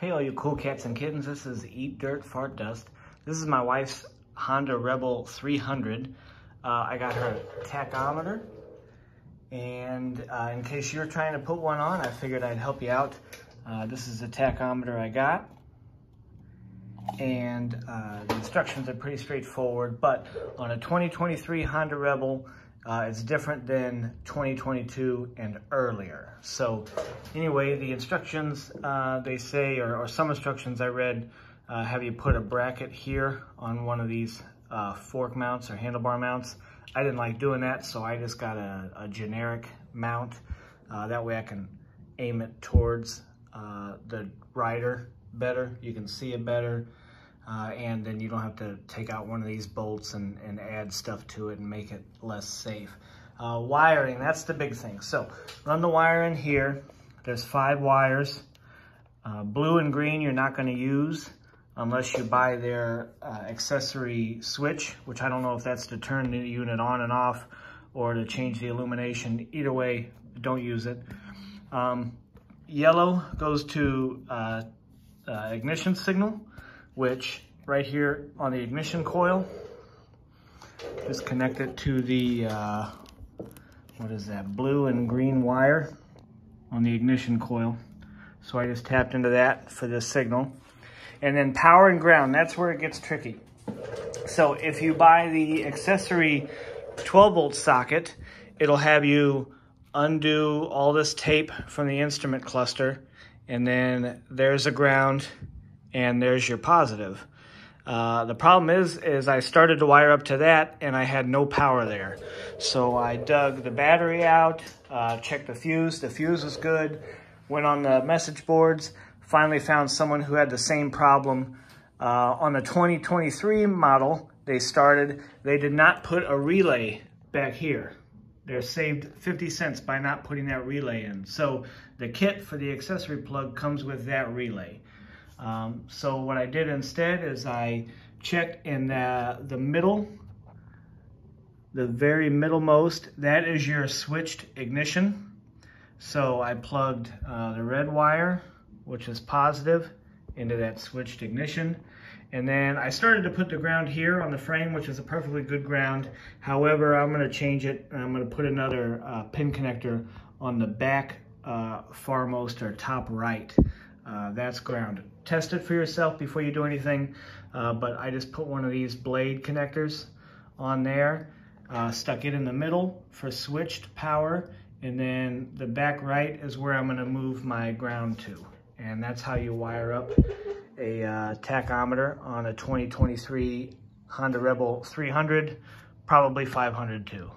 Hey all you cool cats and kittens, this is Eat Dirt Fart Dust. This is my wife's Honda Rebel 300. I got her tachometer, and in case you're trying to put one on, I figured I'd help you out. This is the tachometer I got, and the instructions are pretty straightforward, but on a 2023 Honda Rebel, it's different than 2022 and earlier. So anyway, the instructions they say, or some instructions I read, have you put a bracket here on one of these fork mounts or handlebar mounts. I didn't like doing that, so I just got a generic mount. That way I can aim it towards the rider better. You can see it better. And then you don't have to take out one of these bolts and add stuff to it and make it less safe. Wiring, that's the big thing. So run the wire in here. There's 5 wires. Blue and green you're not going to use unless you buy their accessory switch, which I don't know if that's to turn the unit on and off or to change the illumination. Either way, don't use it. Yellow goes to ignition signal, which right here on the ignition coil, just connect it to the, what is that, blue and green wire on the ignition coil. So I just tapped into that for this signal. And then power and ground, that's where it gets tricky. So if you buy the accessory 12-volt socket, it'll have you undo all this tape from the instrument cluster, and then there's a ground, and there's your positive. The problem is I started to wire up to that and I had no power there. So I dug the battery out, checked the fuse. The fuse was good. Went on the message boards, finally found someone who had the same problem. On the 2023 model, they did not put a relay back here. They saved 50 cents by not putting that relay in. So the kit for the accessory plug comes with that relay. So what I did instead is I checked in the middle, the very middlemost, that is your switched ignition. So I plugged the red wire, which is positive, into that switched ignition. And then I started to put the ground here on the frame, which is a perfectly good ground. However, I'm going to change it, and I'm going to put another pin connector on the back farmost or top right. That's grounded. Test it for yourself before you do anything, but I just put one of these blade connectors on there, stuck it in the middle for switched power, and then the back right is where I'm going to move my ground to. And that's how you wire up a tachometer on a 2023 Honda Rebel 300, probably 500 too.